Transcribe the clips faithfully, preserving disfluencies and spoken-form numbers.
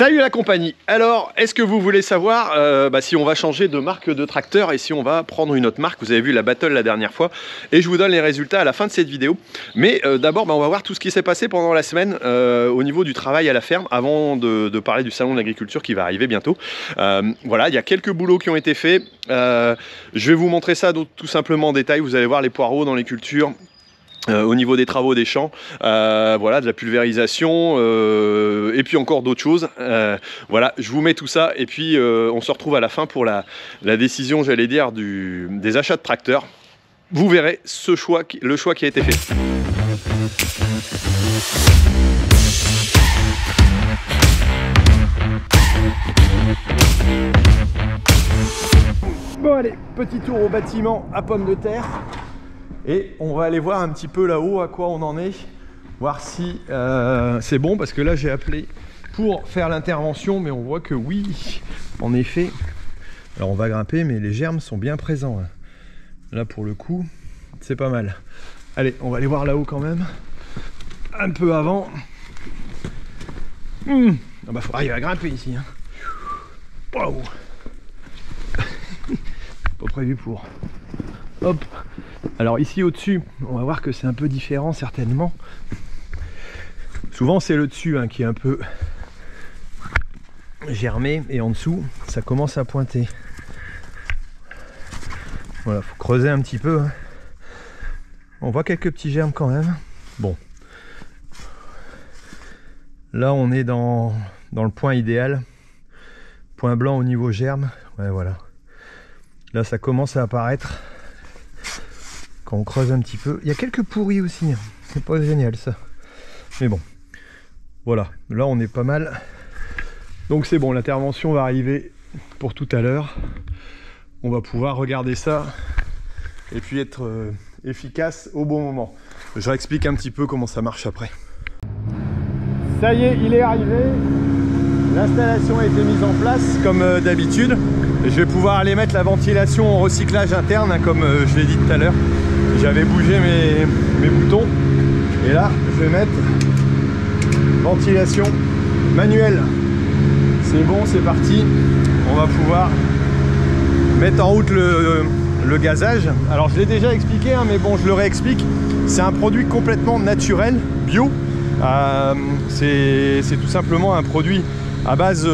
Salut la compagnie. Alors, est-ce que vous voulez savoir euh, bah, si on va changer de marque de tracteur et si on va prendre une autre marque? Vous avez vu la battle la dernière fois et je vous donne les résultats à la fin de cette vidéo. Mais euh, d'abord, bah, on va voir tout ce qui s'est passé pendant la semaine euh, au niveau du travail à la ferme avant de, de parler du salon de l'agriculture qui va arriver bientôt. Euh, voilà, il y a quelques boulots qui ont été faits. Euh, je vais vous montrer ça donc, tout simplement en détail. Vous allez voir les poireaux dans les cultures. Euh, au niveau des travaux des champs, euh, voilà, de la pulvérisation euh, et puis encore d'autres choses. Euh, voilà, je vous mets tout ça et puis euh, on se retrouve à la fin pour la, la décision, j'allais dire, du, des achats de tracteurs. Vous verrez ce choix, le choix qui a été fait. Bon allez, petit tour au bâtiment à pommes de terre. Et on va aller voir un petit peu là-haut à quoi on en est, voir si euh, c'est bon, parce que là j'ai appelé pour faire l'intervention, mais on voit que oui, en effet. Alors on va grimper, mais les germes sont bien présents. Là pour le coup, c'est pas mal. Allez, on va aller voir là-haut quand même, un peu avant. Mmh. Ah bah, faut arriver à grimper ici. Hein. Wow. Pas prévu pour. Hop. Alors ici au-dessus, on va voir que c'est un peu différent certainement. Souvent c'est le dessus hein, qui est un peu germé et en dessous ça commence à pointer. Voilà, faut creuser un petit peu. Hein. On voit quelques petits germes quand même. Bon. Là on est dans, dans le point idéal. Point blanc au niveau germe. Ouais voilà. Là ça commence à apparaître. Quand on creuse un petit peu, il y a quelques pourris aussi, c'est pas génial ça, mais bon, voilà, là on est pas mal, donc c'est bon, l'intervention va arriver pour tout à l'heure, on va pouvoir regarder ça et puis être euh, efficace au bon moment. Je réexplique un petit peu comment ça marche après. Ça y est, il est arrivé, l'installation a été mise en place comme euh, d'habitude, et je vais pouvoir aller mettre la ventilation en recyclage interne, hein, comme euh, je l'ai dit tout à l'heure. J'avais bougé mes, mes boutons et là je vais mettre ventilation manuelle. C'est bon, c'est parti, on va pouvoir mettre en route le, le gazage. Alors je l'ai déjà expliqué hein, mais bon je le réexplique, c'est un produit complètement naturel, bio. Euh, c'est tout simplement un produit à base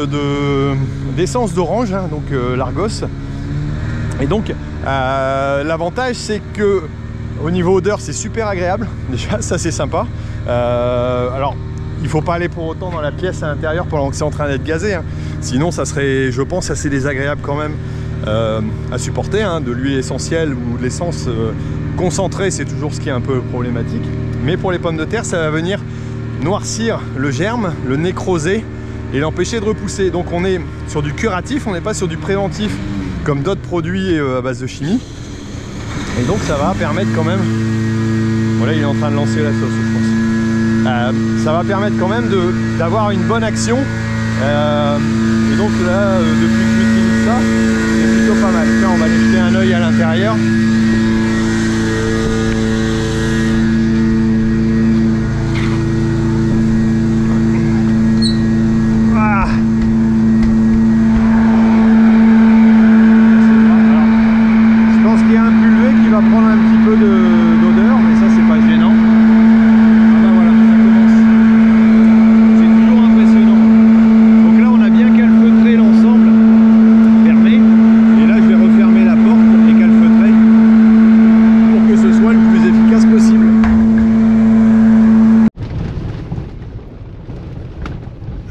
d'essence de, d'orange, hein, donc euh, l'Argos. Et donc euh, l'avantage c'est que au niveau odeur, c'est super agréable, déjà, ça c'est sympa. Euh, alors, il ne faut pas aller pour autant dans la pièce à l'intérieur pendant que c'est en train d'être gazé. Hein. Sinon, ça serait, je pense, assez désagréable quand même euh, à supporter. Hein, de l'huile essentielle ou de l'essence euh, concentrée, c'est toujours ce qui est un peu problématique. Mais pour les pommes de terre, ça va venir noircir le germe, le nécroser et l'empêcher de repousser. Donc on est sur du curatif, on n'est pas sur du préventif comme d'autres produits euh, à base de chimie. Et donc ça va permettre quand même, voilà il est en train de lancer la sauce je pense, euh, ça va permettre quand même d'avoir une bonne action euh, et donc là euh, depuis que j'utilise ça c'est plutôt pas mal. Là on va aller jeter un œil à l'intérieur.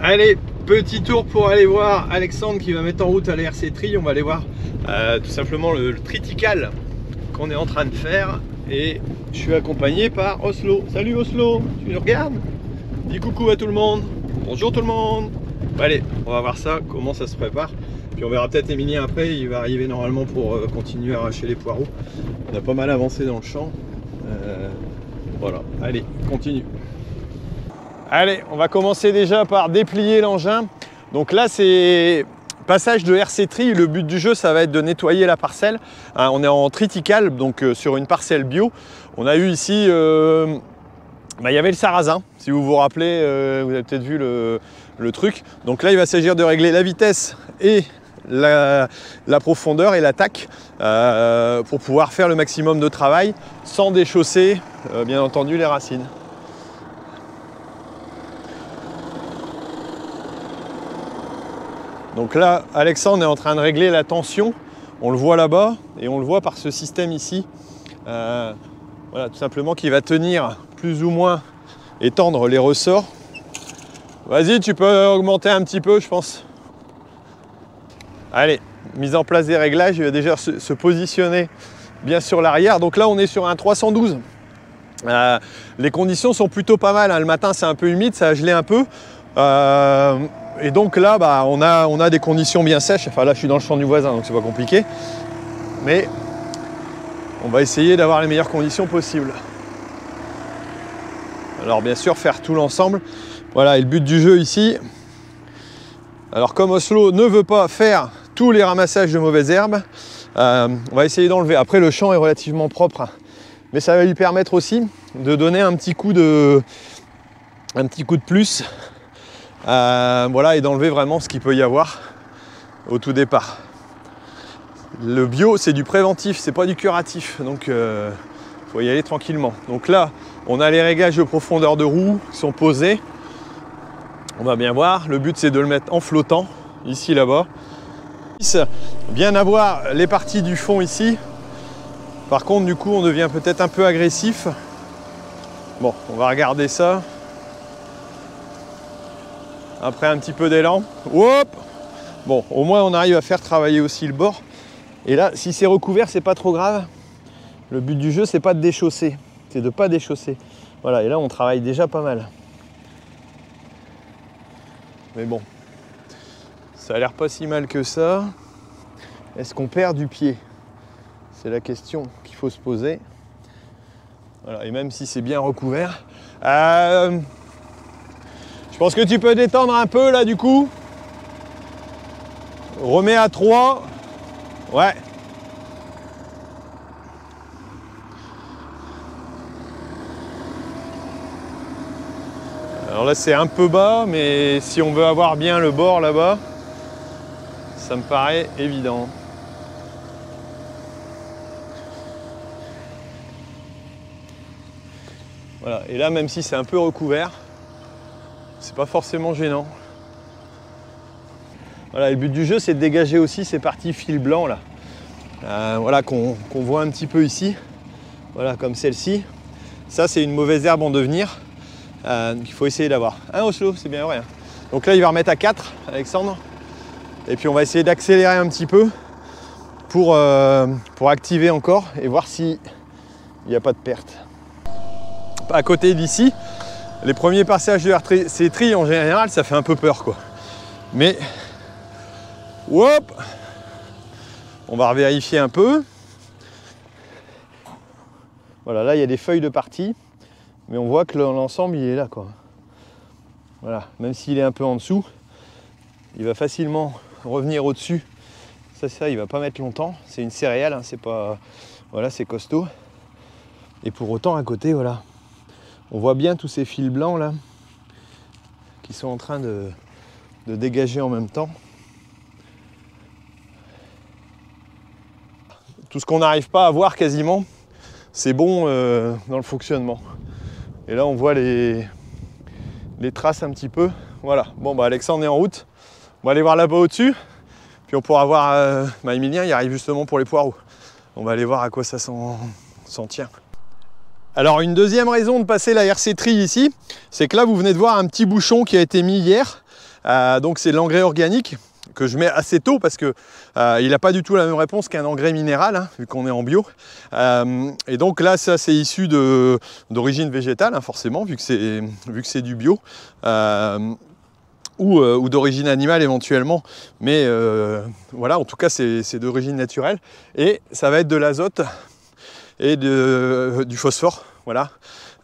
Allez, petit tour pour aller voir Alexandre qui va mettre en route à la R C trois. On va aller voir euh, tout simplement le, le triticale qu'on est en train de faire. Et je suis accompagné par Oslo. Salut Oslo, tu nous regardes? Dis coucou à tout le monde. Bonjour tout le monde. Allez, on va voir ça, comment ça se prépare. Puis on verra peut-être Emilien après, il va arriver normalement pour euh, continuer à arracher les poireaux. On a pas mal avancé dans le champ. Euh, voilà, allez, continue. Allez, on va commencer déjà par déplier l'engin. Donc là, c'est passage de R C trois. Le but du jeu, ça va être de nettoyer la parcelle. Hein, on est en triticale, donc euh, sur une parcelle bio. On a eu ici, il euh, bah, y avait le sarrasin. Si vous vous rappelez, euh, vous avez peut-être vu le, le truc. Donc là, il va s'agir de régler la vitesse et la, la profondeur et l'attaque euh, pour pouvoir faire le maximum de travail sans déchausser, euh, bien entendu, les racines. Donc là, Alexandre est en train de régler la tension. On le voit là-bas et on le voit par ce système ici. Euh, voilà, tout simplement qui va tenir plus ou moins, étendre les ressorts. Vas-y, tu peux augmenter un petit peu, je pense. Allez, mise en place des réglages. Il va déjà se, se positionner bien sur l'arrière. Donc là, on est sur un trois cent douze. Euh, les conditions sont plutôt pas mal, hein. Le matin, c'est un peu humide, ça a gelé un peu. Euh, Et donc là, bah, on, a, on a des conditions bien sèches. Enfin là, je suis dans le champ du voisin, donc c'est pas compliqué. Mais on va essayer d'avoir les meilleures conditions possibles. Alors bien sûr, faire tout l'ensemble. Voilà, et le but du jeu ici. Alors comme Oslo ne veut pas faire tous les ramassages de mauvaises herbes, euh, on va essayer d'enlever. Après, le champ est relativement propre, hein. Mais ça va lui permettre aussi de donner un petit coup de, un petit coup de plus. Euh, voilà, et d'enlever vraiment ce qu'il peut y avoir au tout départ. Le bio, c'est du préventif, c'est pas du curatif, donc euh, faut y aller tranquillement. Donc là, on a les réglages de profondeur de roue qui sont posés. On va bien voir, le but c'est de le mettre en flottant, ici, là-bas. Bien avoir les parties du fond ici. Par contre, du coup, on devient peut-être un peu agressif. Bon, on va regarder ça. Après un petit peu d'élan, hop. Bon, au moins on arrive à faire travailler aussi le bord. Et là, si c'est recouvert, c'est pas trop grave. Le but du jeu, c'est pas de déchausser, c'est de pas déchausser. Voilà, et là on travaille déjà pas mal. Mais bon, ça a l'air pas si mal que ça. Est-ce qu'on perd du pied? C'est la question qu'il faut se poser. Voilà, et même si c'est bien recouvert. Euh... Je pense que tu peux détendre un peu là du coup. Remets à trois. Ouais. Alors là c'est un peu bas, mais si on veut avoir bien le bord là-bas, ça me paraît évident. Voilà, et là même si c'est un peu recouvert, c'est pas forcément gênant. Voilà, le but du jeu, c'est de dégager aussi ces parties fil blanc là, euh, voilà, qu'on qu'on voit un petit peu ici. Voilà, comme celle-ci. Ça, c'est une mauvaise herbe en devenir euh, qu'il faut essayer d'avoir. Hein, Oslo, c'est bien vrai, hein. Donc là, il va remettre à quatre, Alexandre. Et puis, on va essayer d'accélérer un petit peu pour, euh, pour activer encore et voir s'il n'y a pas de perte. À côté d'ici, les premiers passages de R C trois en général, ça fait un peu peur, quoi. Mais, hop, on va revérifier un peu. Voilà, là, il y a des feuilles de partie, mais on voit que l'ensemble, il est là, quoi. Voilà, même s'il est un peu en dessous, il va facilement revenir au-dessus. Ça, ça, il va pas mettre longtemps. C'est une céréale, hein, c'est pas... Voilà, c'est costaud. Et pour autant, à côté, voilà. On voit bien tous ces fils blancs là qui sont en train de, de dégager en même temps. Tout ce qu'on n'arrive pas à voir quasiment, c'est bon euh, dans le fonctionnement. Et là on voit les, les traces un petit peu. Voilà, bon bah Alexandre est en route. On va aller voir là-bas au-dessus. Puis on pourra voir, euh, bah, Emilien il arrive justement pour les poireaux. On va aller voir à quoi ça s'en tient. Alors une deuxième raison de passer la R C trois ici, c'est que là vous venez de voir un petit bouchon qui a été mis hier. Euh, donc c'est de l'engrais organique que je mets assez tôt parce qu'il euh, n'a pas du tout la même réponse qu'un engrais minéral, hein, vu qu'on est en bio. Euh, et donc là ça c'est issu d'origine végétale, hein, forcément, vu que c'est du bio. Euh, ou, euh, ou d'origine animale éventuellement, mais euh, voilà, en tout cas c'est d'origine naturelle. Et ça va être de l'azote et de, euh, du phosphore, voilà,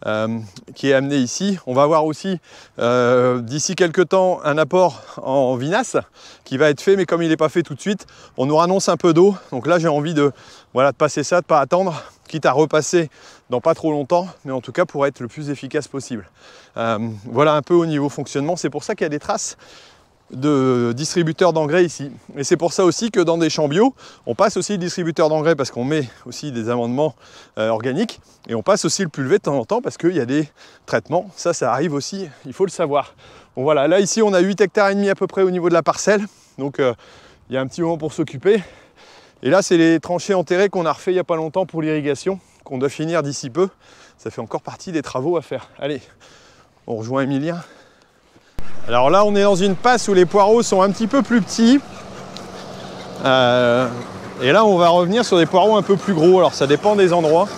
euh, qui est amené ici. On va avoir aussi euh, d'ici quelques temps un apport en, en vinasse qui va être fait, mais comme il n'est pas fait tout de suite, on nous annonce un peu d'eau. Donc là j'ai envie de, voilà, de passer ça, de ne pas attendre quitte à repasser dans pas trop longtemps, mais en tout cas pour être le plus efficace possible. Euh, voilà un peu au niveau fonctionnement, c'est pour ça qu'il y a des traces de distributeurs d'engrais ici. Et c'est pour ça aussi que dans des champs bio, on passe aussi le distributeur d'engrais parce qu'on met aussi des amendements euh, organiques, et on passe aussi le pulvé de temps en temps parce qu'il y a des traitements. Ça, ça arrive aussi, il faut le savoir. Bon voilà, là ici on a huit hectares et demi à peu près au niveau de la parcelle, donc il euh, y a un petit moment pour s'occuper. Et là, c'est les tranchées enterrées qu'on a refait il n'y a pas longtemps pour l'irrigation, qu'on doit finir d'ici peu. Ça fait encore partie des travaux à faire. Allez, on rejoint Emilien. Alors là, on est dans une passe où les poireaux sont un petit peu plus petits. Euh, et là, on va revenir sur des poireaux un peu plus gros. Alors, ça dépend des endroits.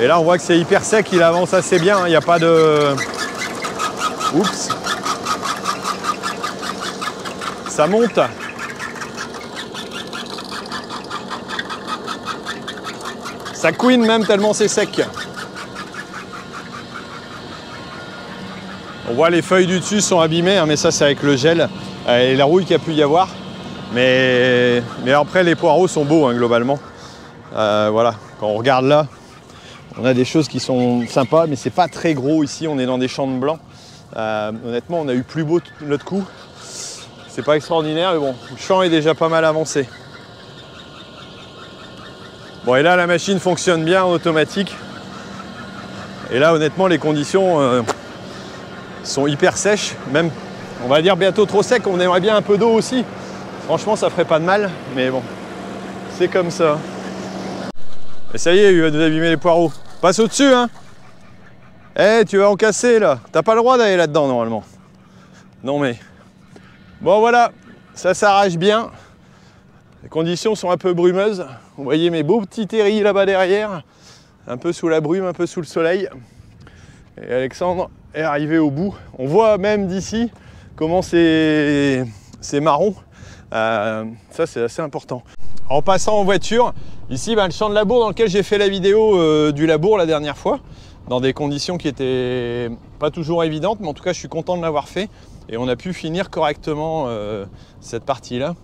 Et là, on voit que c'est hyper sec, il avance assez bien. Il n'y a pas de... Oups. Ça monte. Ça couine même tellement c'est sec. On voit les feuilles du dessus sont abîmées, hein, mais ça c'est avec le gel et la rouille qu'il y a pu y avoir. Mais, mais après les poireaux sont beaux, hein, globalement. Euh, voilà, quand on regarde là, on a des choses qui sont sympas, mais c'est pas très gros ici, on est dans des champs de blanc. Euh, honnêtement, on a eu plus beau l'autre coup. C'est pas extraordinaire, mais bon, le champ est déjà pas mal avancé. Bon, et là, la machine fonctionne bien en automatique. Et là, honnêtement, les conditions euh, sont hyper sèches. Même, on va dire, bientôt trop sec. On aimerait bien un peu d'eau aussi. Franchement, ça ferait pas de mal. Mais bon, c'est comme ça. Et ça y est, il va nous abîmer les poireaux. Passe au-dessus, hein. Eh, tu vas en casser, là. T'as pas le droit d'aller là-dedans, normalement. Non, mais... Bon, voilà. Ça s'arrache bien. Les conditions sont un peu brumeuses. Vous voyez mes beaux petits terris là-bas derrière, un peu sous la brume, un peu sous le soleil. Et Alexandre est arrivé au bout. On voit même d'ici comment c'est marron. Euh, ça, c'est assez important. En passant en voiture, ici, ben, le champ de labour dans lequel j'ai fait la vidéo euh, du labour la dernière fois, dans des conditions qui n'étaient pas toujours évidentes, mais en tout cas, je suis content de l'avoir fait. Et on a pu finir correctement euh, cette partie-là.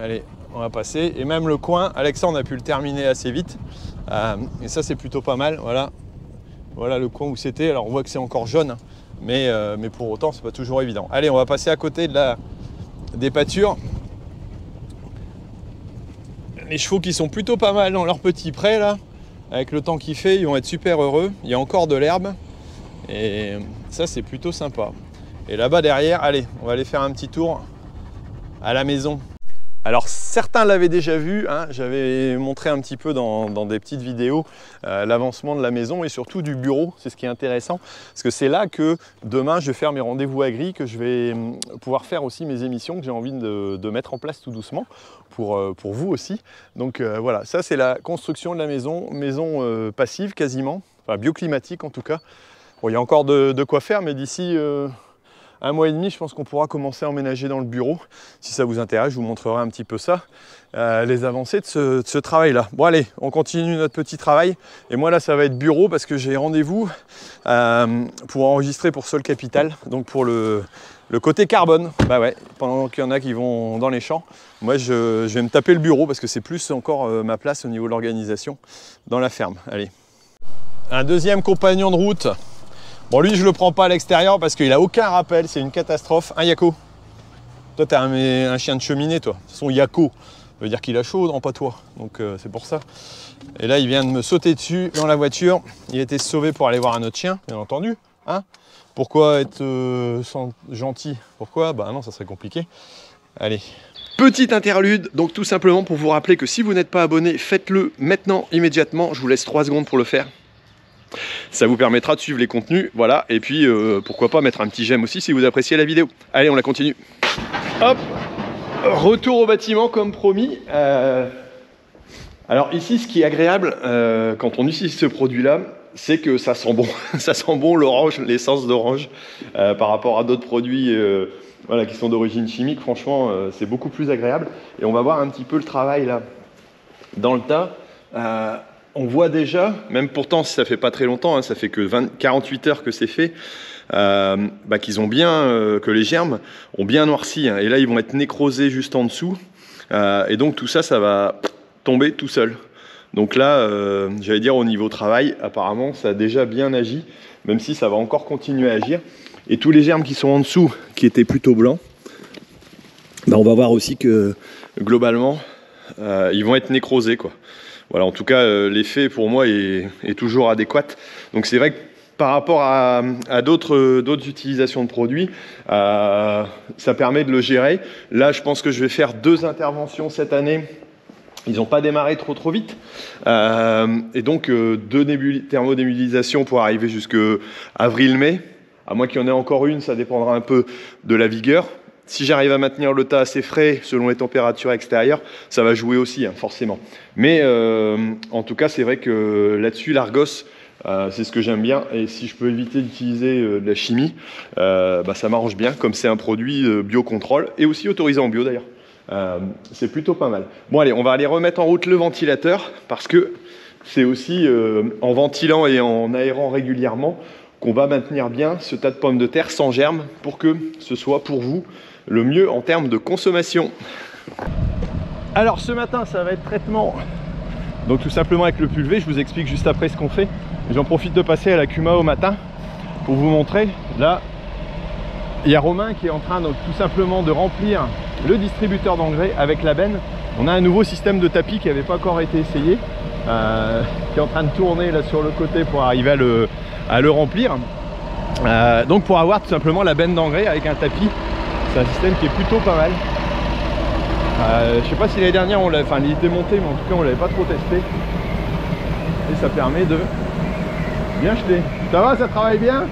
Allez, on va passer. Et même le coin, Alexandre a pu le terminer assez vite. Euh, et ça, c'est plutôt pas mal. Voilà, voilà le coin où c'était. Alors, on voit que c'est encore jaune, mais, euh, mais pour autant, c'est pas toujours évident. Allez, on va passer à côté de la, des pâtures. Les chevaux qui sont plutôt pas mal dans leur petit pré, là. Avec le temps qu'il fait, ils vont être super heureux. Il y a encore de l'herbe. Et ça, c'est plutôt sympa. Et là-bas, derrière, allez, on va aller faire un petit tour à la maison. Alors certains l'avaient déjà vu, hein, j'avais montré un petit peu dans, dans des petites vidéos euh, l'avancement de la maison et surtout du bureau, c'est ce qui est intéressant, parce que c'est là que demain je vais faire mes rendez-vous agri, que je vais pouvoir faire aussi mes émissions que j'ai envie de, de mettre en place tout doucement pour, euh, pour vous aussi. Donc euh, voilà, ça c'est la construction de la maison, maison euh, passive quasiment, enfin bioclimatique en tout cas. Bon, il y a encore de, de quoi faire, mais d'ici... Euh un mois et demi, je pense qu'on pourra commencer à emménager dans le bureau. Si ça vous intéresse, je vous montrerai un petit peu ça, euh, les avancées de ce, de ce travail-là. Bon, allez, on continue notre petit travail. Et moi, là, ça va être bureau parce que j'ai rendez-vous euh, pour enregistrer pour Sol Capital, donc pour le, le côté carbone. Bah ouais, pendant qu'il y en a qui vont dans les champs, moi, je, je vais me taper le bureau parce que c'est plus encore euh, ma place au niveau de l'organisation dans la ferme. Allez. Un deuxième compagnon de route. Bon, lui, je le prends pas à l'extérieur parce qu'il a aucun rappel, c'est une catastrophe. Un Yako. Toi, t'as un, un chien de cheminée, toi. Son Yako. Ça veut dire qu'il a chaud, non, pas toi. Donc, euh, c'est pour ça. Et là, il vient de me sauter dessus dans la voiture. Il a été sauvé pour aller voir un autre chien, bien entendu. Hein, pourquoi être euh, sans, gentil? Pourquoi? Bah non, ça serait compliqué. Allez. Petite interlude, donc tout simplement pour vous rappeler que si vous n'êtes pas abonné, faites-le maintenant, immédiatement. Je vous laisse trois secondes pour le faire. Ça vous permettra de suivre les contenus, voilà, et puis euh, pourquoi pas mettre un petit j'aime aussi si vous appréciez la vidéo. Allez, on la continue. Hop, retour au bâtiment comme promis. Euh... Alors ici, ce qui est agréable euh, quand on utilise ce produit-là, c'est que ça sent bon, ça sent bon l'orange, l'essence d'orange, euh, par rapport à d'autres produits euh, voilà, qui sont d'origine chimique. Franchement, euh, c'est beaucoup plus agréable. Et on va voir un petit peu le travail là, dans le tas. Euh... On voit déjà, même pourtant ça fait pas très longtemps, hein, ça fait que vingt, quarante-huit heures que c'est fait, euh, bah, qu'ils ont bien, euh, que les germes ont bien noirci, hein, et là ils vont être nécrosés juste en dessous, euh, et donc tout ça, ça va tomber tout seul. Donc là, euh, j'allais dire au niveau travail, apparemment ça a déjà bien agi, même si ça va encore continuer à agir. Et tous les germes qui sont en dessous, qui étaient plutôt blancs, ben on va voir aussi que globalement, euh, ils vont être nécrosés, quoi. Voilà, en tout cas, euh, l'effet pour moi est, est toujours adéquat. Donc c'est vrai que par rapport à, à d'autres d'autres utilisations de produits, euh, ça permet de le gérer. Là, je pense que je vais faire deux interventions cette année. Ils n'ont pas démarré trop trop vite. Euh, et donc, euh, deux thermodémulisations pour arriver jusqu'avril-mai. À moins qu'il y en ait encore une, ça dépendra un peu de la vigueur. Si j'arrive à maintenir le tas assez frais selon les températures extérieures, ça va jouer aussi, hein, forcément. Mais euh, en tout cas, c'est vrai que là-dessus, l'Argos, euh, c'est ce que j'aime bien. Et si je peux éviter d'utiliser euh, de la chimie, euh, bah, ça m'arrange bien, comme c'est un produit euh, biocontrôle et aussi autorisé en bio d'ailleurs. Euh, c'est plutôt pas mal. Bon, allez, on va aller remettre en route le ventilateur parce que c'est aussi euh, en ventilant et en aérant régulièrement qu'on va maintenir bien ce tas de pommes de terre sans germes pour que ce soit pour vous le mieux en termes de consommation. Alors ce matin, ça va être traitement, donc tout simplement avec le pulvé. Je vous explique juste après ce qu'on fait. J'en profite de passer à la Cuma au matin pour vous montrer. Là, il y a Romain qui est en train donc tout simplement de remplir le distributeur d'engrais avec la benne. On a un nouveau système de tapis qui n'avait pas encore été essayé, euh, qui est en train de tourner là sur le côté pour arriver à le, à le remplir. Euh, donc pour avoir tout simplement la benne d'engrais avec un tapis. C'est un système qui est plutôt pas mal. Euh, je sais pas si l'année dernière on l'avait, enfin il était monté, mais en tout cas on l'avait pas trop testé. Et ça permet de bien jeter. Ça va, ça travaille bien?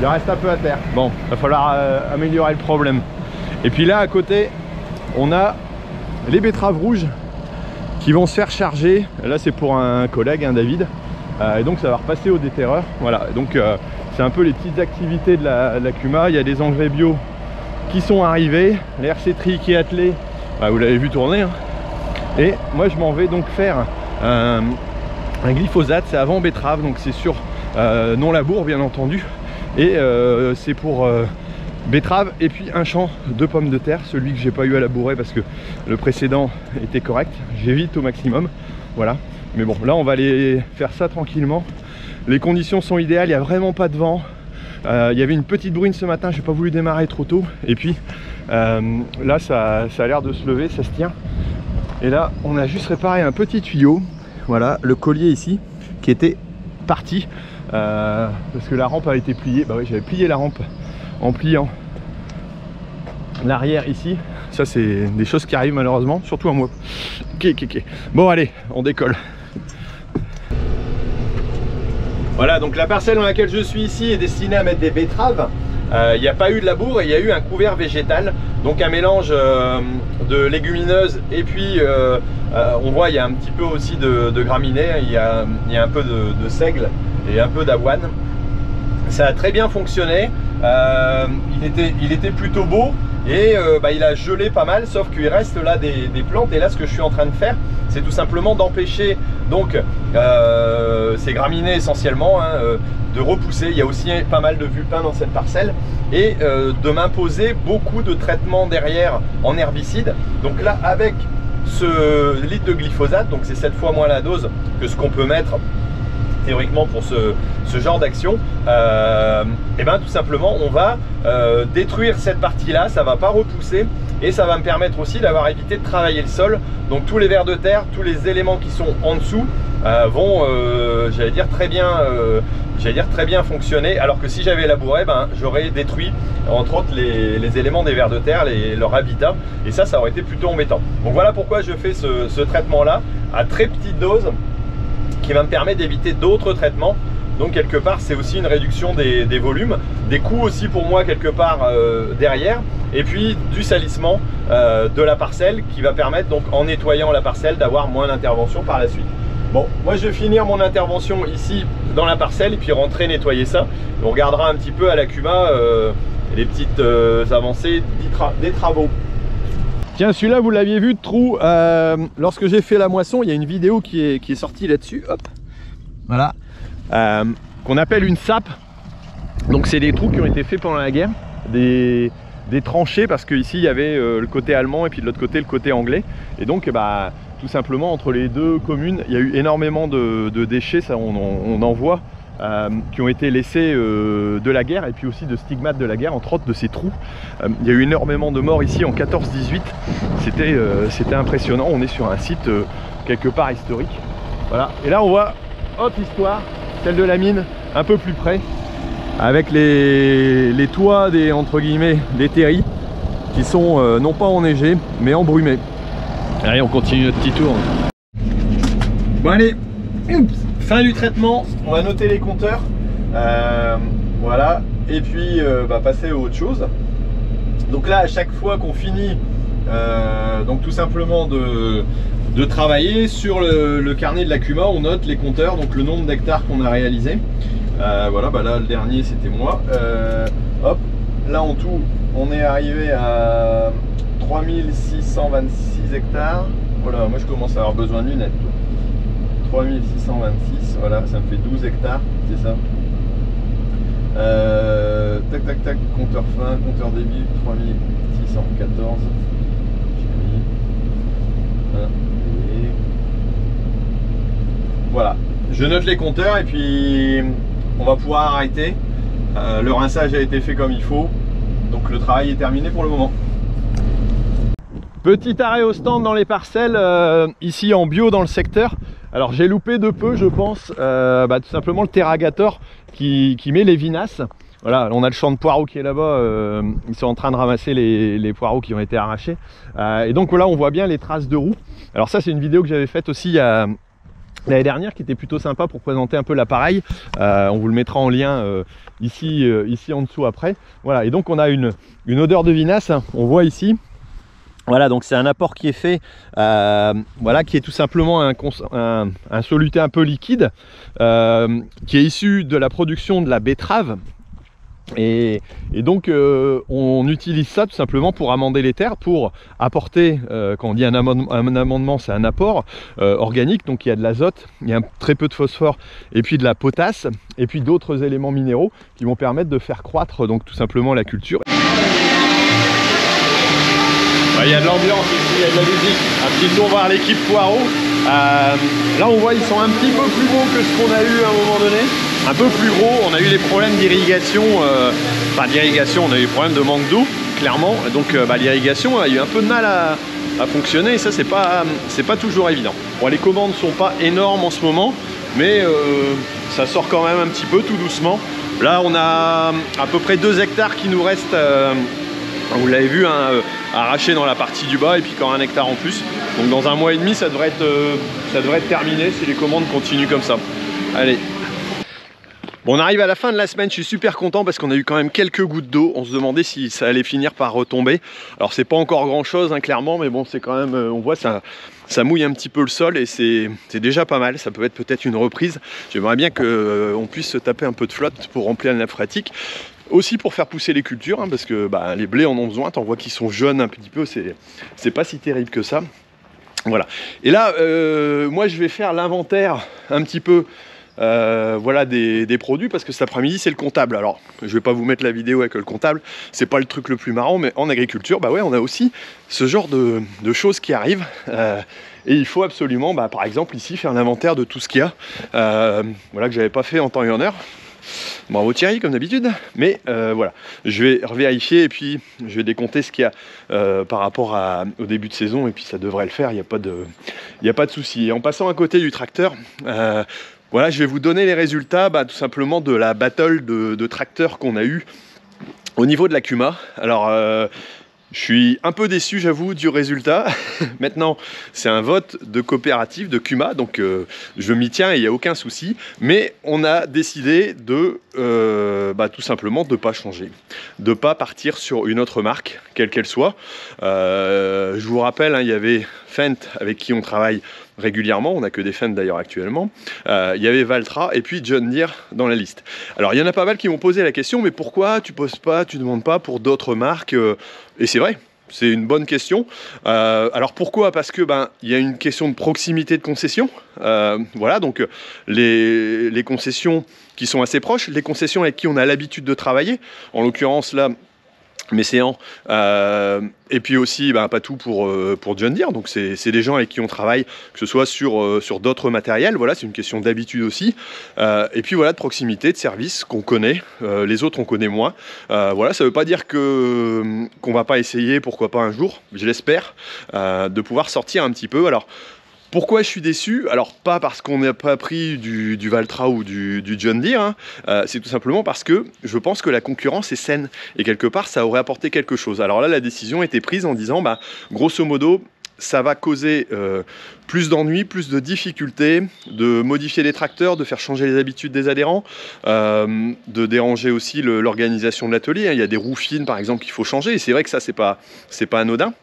Il reste un peu à terre. Bon, il va falloir euh, améliorer le problème. Et puis là à côté, on a les betteraves rouges qui vont se faire charger. Là c'est pour un collègue, un David. Euh, et donc ça va repasser au déterreur. Voilà, donc euh, c'est un peu les petites activités de la, de la Cuma. Il y a des engrais bio qui sont arrivés, les R C trois qui est attelé, bah vous l'avez vu tourner, hein. Et moi je m'en vais donc faire un, un glyphosate, c'est avant betterave, donc c'est sur euh, non labour bien entendu, et euh, c'est pour euh, betterave et puis un champ de pommes de terre, celui que j'ai pas eu à labourer parce que le précédent était correct, j'évite au maximum, voilà. Mais bon, là on va aller faire ça tranquillement, les conditions sont idéales, il n'y a vraiment pas de vent. Il euh, y avait une petite brune ce matin, j'ai pas voulu démarrer trop tôt. Et puis euh, là ça, ça a l'air de se lever, ça se tient. Et là on a juste réparé un petit tuyau. Voilà, le collier ici qui était parti euh, parce que la rampe a été pliée. Bah oui, j'avais plié la rampe en pliant l'arrière ici. Ça c'est des choses qui arrivent malheureusement, surtout à moi. Ok, ok, ok. Bon allez, on décolle. Voilà, donc la parcelle dans laquelle je suis ici est destinée à mettre des betteraves. Euh, il n'y a pas eu de labour et il y a eu un couvert végétal. Donc un mélange euh, de légumineuses et puis euh, euh, on voit il y a un petit peu aussi de, de graminées, il y, a, il y a un peu de, de seigle et un peu d'avoine. Ça a très bien fonctionné, euh, il, était, il était plutôt beau et euh, bah, il a gelé pas mal, sauf qu'il reste là des, des plantes. Et là ce que je suis en train de faire, c'est tout simplement d'empêcher donc euh, ces graminées essentiellement, hein, euh, de repousser. Il y a aussi pas mal de vulpins dans cette parcelle et euh, de m'imposer beaucoup de traitements derrière en herbicide. Donc là avec ce litre de glyphosate, donc c'est sept fois moins la dose que ce qu'on peut mettre théoriquement pour ce, ce genre d'action, euh, et ben tout simplement on va euh, détruire cette partie là, ça va pas repousser et ça va me permettre aussi d'avoir évité de travailler le sol. Donc tous les vers de terre, tous les éléments qui sont en dessous euh, vont euh, j'allais dire très bien euh, j'allais dire très bien fonctionner, alors que si j'avais labouré, ben j'aurais détruit entre autres les, les éléments des vers de terre, les, leur habitat, et ça ça aurait été plutôt embêtant. Donc voilà pourquoi je fais ce, ce traitement là à très petite dose qui va me permettre d'éviter d'autres traitements. Donc quelque part c'est aussi une réduction des, des volumes, des coûts aussi pour moi quelque part euh, derrière, et puis du salissement euh, de la parcelle qui va permettre donc en nettoyant la parcelle d'avoir moins d'intervention par la suite. Bon, moi je vais finir mon intervention ici dans la parcelle et puis rentrer nettoyer ça. On regardera un petit peu à la Cuma euh, les petites euh, avancées des travaux. Tiens, celui-là, vous l'aviez vu, de trou, euh, lorsque j'ai fait la moisson, il y a une vidéo qui est, qui est sortie là-dessus, hop, voilà, euh, qu'on appelle une sape. Donc c'est des trous qui ont été faits pendant la guerre, des, des tranchées, parce qu'ici, il y avait euh, le côté allemand et puis de l'autre côté, le côté anglais. Et donc, bah, tout simplement entre les deux communes. Il y a eu énormément de, de déchets, ça on, on, on en voit, euh, qui ont été laissés euh, de la guerre et puis aussi de stigmates de la guerre, entre autres de ces trous. Euh, il y a eu énormément de morts ici en quatorze dix-huit, c'était euh, c'était impressionnant. On est sur un site euh, quelque part historique. Voilà. Et là on voit autre histoire, celle de la mine, un peu plus près, avec les, les toits des, entre guillemets, des terris qui sont euh, non pas enneigés mais embrumés. Allez, on continue notre petit tour. Bon allez, Oups. fin du traitement, on va noter les compteurs, euh, voilà, et puis euh, bah, passer à autre chose. Donc là, à chaque fois qu'on finit euh, donc tout simplement de, de travailler sur le, le carnet de la Cuma, on note les compteurs, donc le nombre d'hectares qu'on a réalisé. Euh, voilà, bah là le dernier c'était moi. Euh, hop, là en tout on est arrivé à trois mille six cent vingt-six hectares. Voilà, moi je commence à avoir besoin de lunettes. trois mille six cent vingt-six, voilà, ça me fait douze hectares, c'est ça. Euh, tac tac tac, compteur fin, compteur débit, trois mille six cent quatorze. Et... voilà, je note les compteurs et puis on va pouvoir arrêter. Euh, le rinçage a été fait comme il faut, donc le travail est terminé pour le moment. Petit arrêt au stand dans les parcelles, euh, ici en bio dans le secteur. Alors j'ai loupé de peu, je pense, euh, bah, tout simplement le Terragator qui, qui met les vinaces. Voilà, on a le champ de poireaux qui est là-bas, euh, ils sont en train de ramasser les, les poireaux qui ont été arrachés. Euh, et donc là on voit bien les traces de roues. Alors ça c'est une vidéo que j'avais faite aussi à... l'année dernière, qui était plutôt sympa pour présenter un peu l'appareil. Euh, on vous le mettra en lien euh, ici, euh, ici en dessous après. Voilà, et donc on a une, une odeur de vinasse, hein, on voit ici. Voilà, donc c'est un apport qui est fait, euh, voilà, qui est tout simplement un, un, un soluté un peu liquide, euh, qui est issu de la production de la betterave. Et, et donc euh, on utilise ça tout simplement pour amender les terres, pour apporter, euh, quand on dit un, amendement, un amendement c'est un apport euh, organique, donc il y a de l'azote, il y a un, très peu de phosphore et puis de la potasse et puis d'autres éléments minéraux qui vont permettre de faire croître donc tout simplement la culture. Bah, il y a de l'ambiance ici, il y a de la musique, un petit tour voir l'équipe poireau. Euh, là on voit ils sont un petit peu plus gros que ce qu'on a eu à un moment donné, un peu plus gros. On a eu des problèmes d'irrigation, euh, enfin d'irrigation, on a eu des problèmes de manque d'eau clairement, donc euh, bah, l'irrigation a eu un peu de mal à, à fonctionner et ça c'est pas, c'est pas toujours évident. Bon, les commandes sont pas énormes en ce moment mais euh, ça sort quand même un petit peu tout doucement. Là on a à peu près deux hectares qui nous restent, euh, vous l'avez vu, hein, arraché dans la partie du bas et puis quand un hectare en plus. Donc dans un mois et demi ça devrait être, euh, ça devrait être terminé si les commandes continuent comme ça. Allez. Bon, on arrive à la fin de la semaine, je suis super content parce qu'on a eu quand même quelques gouttes d'eau. On se demandait si ça allait finir par retomber. Alors c'est pas encore grand chose hein, clairement, mais bon c'est quand même, euh, on voit ça, ça mouille un petit peu le sol et c'est déjà pas mal. Ça peut être peut-être une reprise. J'aimerais bien qu'on euh, puisse se taper un peu de flotte pour remplir la nappe phréatique. Aussi pour faire pousser les cultures, hein, parce que bah, les blés en ont besoin, t'en vois qu'ils sont jeunes un petit peu, c'est pas si terrible que ça. Voilà. Et là, euh, moi je vais faire l'inventaire un petit peu euh, voilà, des, des produits, parce que cet après-midi c'est le comptable. Alors, je vais pas vous mettre la vidéo avec le comptable, c'est pas le truc le plus marrant, mais en agriculture, bah ouais, on a aussi ce genre de, de choses qui arrivent. Euh, Et il faut absolument, bah, par exemple ici, faire l'inventaire de tout ce qu'il y a. Euh, voilà, que j'avais pas fait en temps et en heure. Bravo Thierry, comme d'habitude. Mais euh, voilà, je vais revérifier et puis je vais décompter ce qu'il y a euh, par rapport à, au début de saison. Et puis ça devrait le faire, il n'y a pas de, y a pas de souci. Et en passant à côté du tracteur, euh, voilà, je vais vous donner les résultats bah, tout simplement de la battle de, de tracteurs qu'on a eu au niveau de la Cuma. Alors... Euh, je suis un peu déçu, j'avoue, du résultat. Maintenant, c'est un vote de coopérative, de Cuma, donc euh, je m'y tiens et il n'y a aucun souci. Mais on a décidé de, euh, bah, tout simplement, de ne pas changer, de ne pas partir sur une autre marque, quelle qu'elle soit. Euh, je vous rappelle, hein, il y avait Fendt, avec qui on travaille régulièrement, on n'a que des Fendt d'ailleurs actuellement. Euh, il y avait Valtra et puis John Deere dans la liste. Alors il y en a pas mal qui m'ont posé la question, mais pourquoi tu poses pas, tu demandes pas pour d'autres marques? Et c'est vrai, c'est une bonne question. Euh, alors pourquoi? Parce que ben il y a une question de proximité de concession. Euh, voilà, donc les, les concessions qui sont assez proches, les concessions avec qui on a l'habitude de travailler. En l'occurrence là, mécéants, euh, et puis aussi bah, pas tout pour, euh, pour John Deere, donc c'est des gens avec qui on travaille, que ce soit sur, euh, sur d'autres matériels, voilà, c'est une question d'habitude aussi, euh, et puis voilà, de proximité, de service qu'on connaît, euh, les autres on connaît moins, euh, voilà, ça veut pas dire que qu'on va pas essayer, pourquoi pas un jour, je l'espère, euh, de pouvoir sortir un petit peu. Alors pourquoi je suis déçu? Alors pas parce qu'on n'a pas pris du, du Valtra ou du, du John Deere, hein. euh, c'est tout simplement parce que je pense que la concurrence est saine et quelque part ça aurait apporté quelque chose. Alors là la décision a été prise en disant bah grosso modo ça va causer euh, plus d'ennuis, plus de difficultés, de modifier les tracteurs, de faire changer les habitudes des adhérents, euh, de déranger aussi l'organisation de l'atelier, hein. Il y a des roues fines par exemple qu'il faut changer et c'est vrai que ça c'est pas, c'est pas anodin.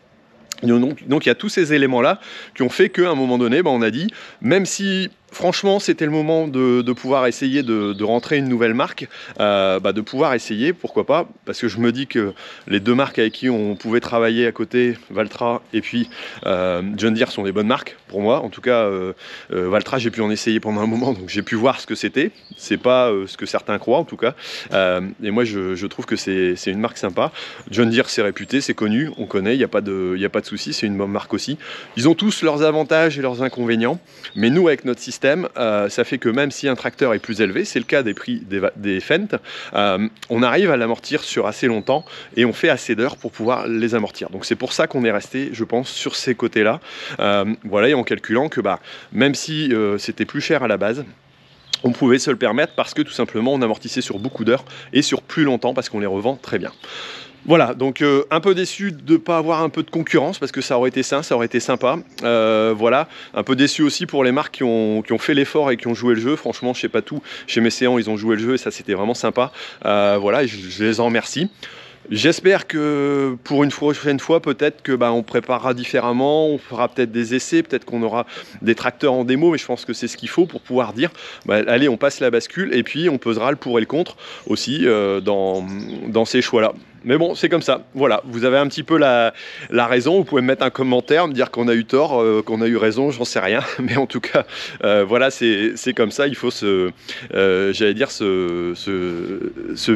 Donc, donc il y a tous ces éléments-là qui ont fait qu'à un moment donné, bah, on a dit, même si franchement c'était le moment de, de pouvoir essayer de, de rentrer une nouvelle marque, euh, bah, de pouvoir essayer, pourquoi pas, parce que je me dis que les deux marques avec qui on pouvait travailler à côté, Valtra et puis euh, John Deere, sont des bonnes marques pour moi. En tout cas, euh, euh, Valtra, j'ai pu en essayer pendant un moment, donc j'ai pu voir ce que c'était. C'est pas euh, ce que certains croient en tout cas. Euh, et moi, je, je trouve que c'est une marque sympa. John Deere, c'est réputé, c'est connu, on connaît, il n'y a pas de, y a pas de souci, c'est une bonne marque aussi. Ils ont tous leurs avantages et leurs inconvénients, mais nous, avec notre système, Euh, ça fait que même si un tracteur est plus élevé, c'est le cas des prix des, des Fendt, euh, on arrive à l'amortir sur assez longtemps et on fait assez d'heures pour pouvoir les amortir. Donc c'est pour ça qu'on est resté, je pense, sur ces côtés-là. Euh, voilà, et en calculant que bah, même si euh, c'était plus cher à la base, on pouvait se le permettre parce que tout simplement on amortissait sur beaucoup d'heures et sur plus longtemps parce qu'on les revend très bien. Voilà, donc euh, un peu déçu de ne pas avoir un peu de concurrence parce que ça aurait été sain, ça aurait été sympa. Euh, voilà, un peu déçu aussi pour les marques qui ont, qui ont fait l'effort et qui ont joué le jeu. Franchement, je sais pas tout, chez Mécéan, ils ont joué le jeu et ça c'était vraiment sympa. Euh, voilà, et je, je les en remercie. J'espère que pour une prochaine fois, peut-être que bah, on préparera différemment, on fera peut-être des essais, peut-être qu'on aura des tracteurs en démo, mais je pense que c'est ce qu'il faut pour pouvoir dire bah, allez, on passe la bascule et puis on pesera le pour et le contre aussi euh, dans, dans ces choix-là. Mais bon, c'est comme ça, voilà, vous avez un petit peu la, la raison, vous pouvez me mettre un commentaire, me dire qu'on a eu tort, euh, qu'on a eu raison, j'en sais rien, mais en tout cas, euh, voilà, c'est comme ça, il faut se, euh, j'allais dire, se, se, se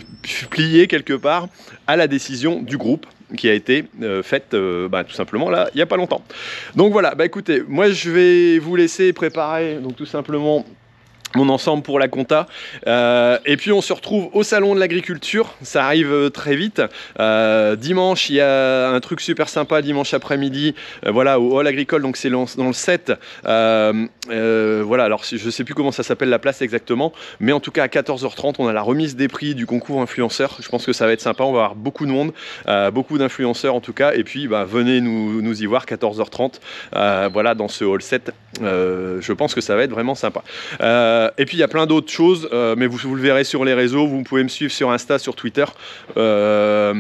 plier quelque part à la décision du groupe qui a été euh, faite euh, bah, tout simplement là, il n'y a pas longtemps. Donc voilà, bah écoutez, moi je vais vous laisser préparer, donc tout simplement, mon ensemble pour la compta, euh, et puis on se retrouve au salon de l'agriculture, ça arrive très vite. Euh, dimanche il y a un truc super sympa, dimanche après-midi, euh, voilà, au hall agricole, donc c'est dans le sept, euh, euh, voilà, alors je sais plus comment ça s'appelle la place exactement, mais en tout cas à quatorze heures trente on a la remise des prix du concours influenceur. Je pense que ça va être sympa, on va avoir beaucoup de monde, euh, beaucoup d'influenceurs en tout cas, et puis bah, venez nous, nous y voir quatorze heures trente, euh, voilà, dans ce hall sept, euh, je pense que ça va être vraiment sympa. euh, Et puis il y a plein d'autres choses, euh, mais vous, vous le verrez sur les réseaux, vous pouvez me suivre sur Insta, sur Twitter, euh,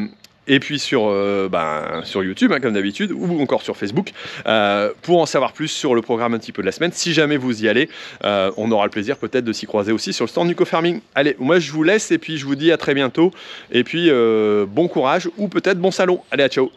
et puis sur, euh, ben, sur YouTube, hein, comme d'habitude, ou encore sur Facebook, euh, pour en savoir plus sur le programme un petit peu de la semaine. Si jamais vous y allez, euh, on aura le plaisir peut-être de s'y croiser aussi sur le stand Nico Farming. Allez, moi je vous laisse, et puis je vous dis à très bientôt, et puis euh, bon courage, ou peut-être bon salon. Allez, à ciao!